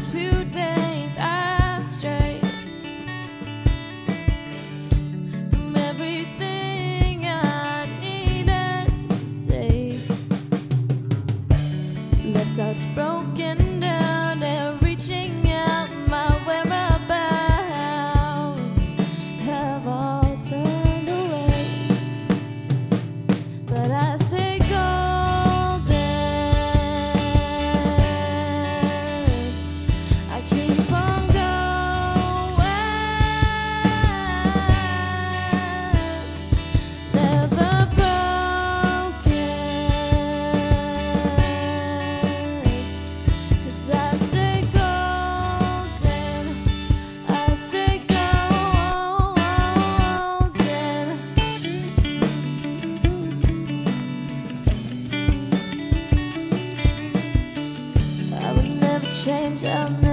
last few days I've strayed from everything I needed to say. Left us broken down and reaching out, my whereabouts have all turned away. But I say change.